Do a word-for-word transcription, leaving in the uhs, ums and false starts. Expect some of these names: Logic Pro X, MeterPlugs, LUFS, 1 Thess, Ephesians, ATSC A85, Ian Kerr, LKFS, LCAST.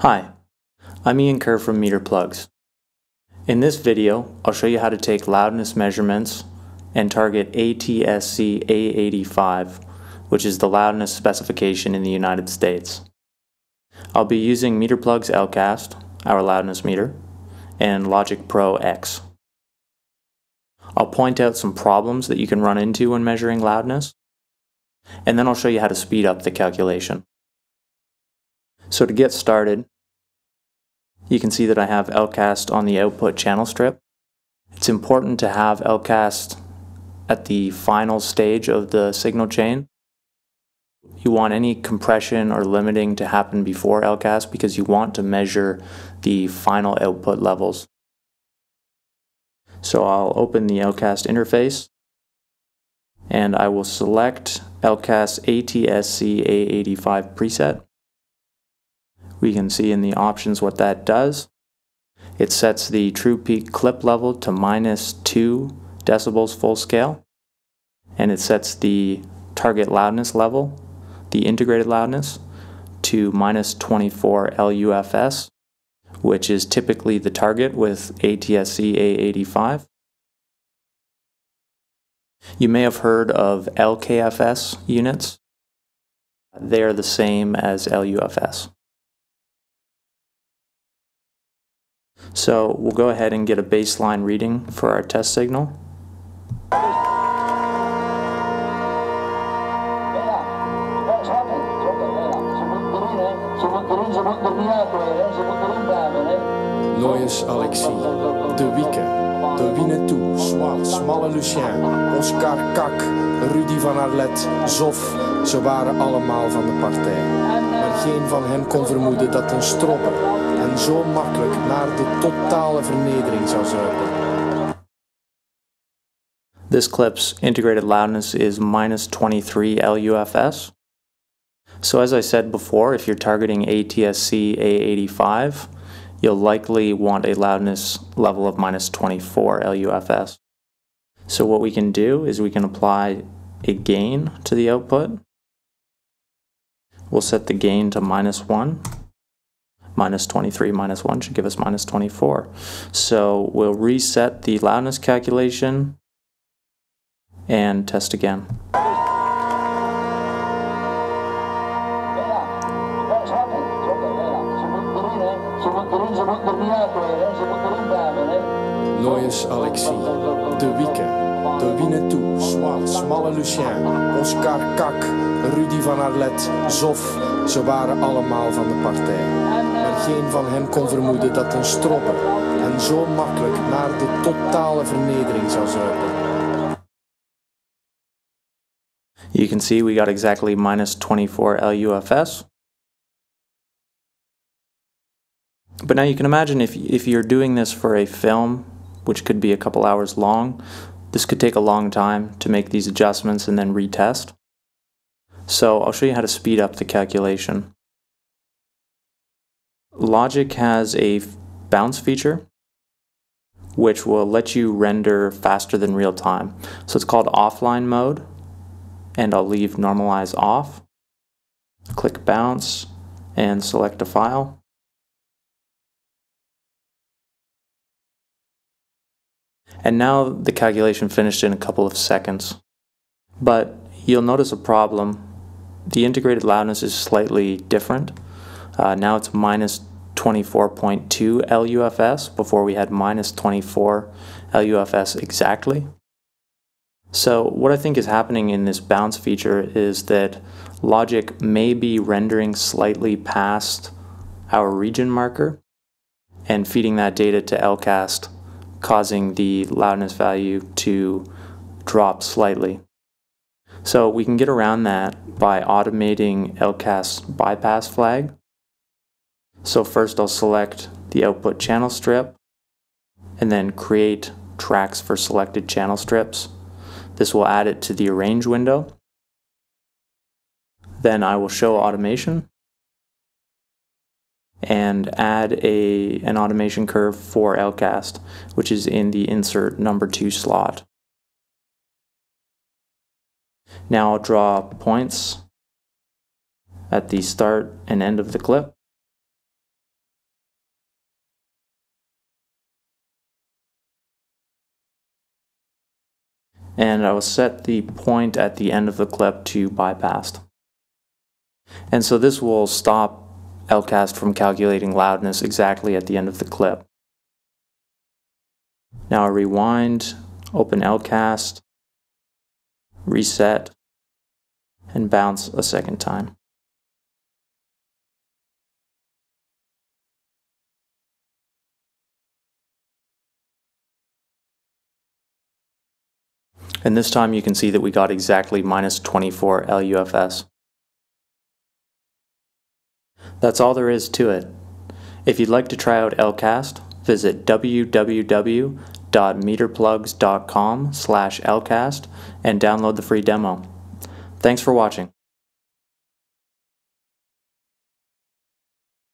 Hi, I'm Ian Kerr from MeterPlugs. In this video, I'll show you how to take loudness measurements and target A T S C A eighty-five, which is the loudness specification in the United States. I'll be using MeterPlugs L CAST, our loudness meter, and Logic Pro X. I'll point out some problems that you can run into when measuring loudness, and then I'll show you how to speed up the calculation. So to get started, you can see that I have L CAST on the output channel strip. It's important to have L CAST at the final stage of the signal chain. You want any compression or limiting to happen before L CAST because you want to measure the final output levels. So I'll open the L CAST interface and I will select L CAST A T S C A eighty-five preset. We can see in the options what that does. It sets the true peak clip level to minus two decibels full scale, and it sets the target loudness level, the integrated loudness, to minus twenty-four L U F S, which is typically the target with A T S C A eighty-five. You may have heard of L K F S units. They are the same as L U F S. So we'll go ahead and get a baseline reading for our test signal. Lawyers Alexis, De Wieke, De Winnetou, Swart, Smalle Lucien, Oscar Kak, Rudy van Arlet, Zof, ze waren allemaal van de partij. Maar geen van hen kon vermoeden dat een stropper en zo makkelijk naar de totale vernedering zou zuipen. This clip's integrated loudness is minus twenty-three L U F S. So as I said before, if you're targeting A T S C A eighty-five, you'll likely want a loudness level of minus twenty-four L U F S. So what we can do is we can apply a gain to the output. We'll set the gain to minus one. Minus twenty-three minus one should give us minus twenty-four. So we'll reset the loudness calculation and test again. Loyes Alexis, De Wieke, De Winnetou, Swart, Smalle Lucien, Oscar Kak, Rudy van Arlet, Zof, ze waren allemaal van de partij. Maar geen van hen kon vermoeden dat een stropper en zo makkelijk naar de totale vernedering zou zuipen. You can see we got exactly minus twenty-four L U F S. But now you can imagine if, if you're doing this for a film, which could be a couple hours long, this could take a long time to make these adjustments and then retest. So I'll show you how to speed up the calculation. Logic has a bounce feature, which will let you render faster than real time. So it's called offline mode, and I'll leave normalize off. Click bounce and select a file. And now the calculation finished in a couple of seconds. But you'll notice a problem. The integrated loudness is slightly different. Uh, now it's minus twenty-four point two L U F S. Before we had minus twenty-four L U F S exactly. So what I think is happening in this bounce feature is that Logic may be rendering slightly past our region marker and feeding that data to L CAST, causing the loudness value to drop slightly. So we can get around that by automating L CAST's bypass flag. So first I'll select the output channel strip and then create tracks for selected channel strips. This will add it to the arrange window. Then I will show automation and add a, an automation curve for L CAST, which is in the insert number two slot. Now I'll draw points at the start and end of the clip. and I will set the point at the end of the clip to bypassed. And so this will stop L CAST from calculating loudness exactly at the end of the clip. Now I rewind, open L CAST, reset, and bounce a second time. And this time you can see that we got exactly minus twenty-four L U F S. That's all there is to it. If you'd like to try out L CAST, visit w w w dot meterplugs dot com slash L CAST and download the free demo. Thanks for watching.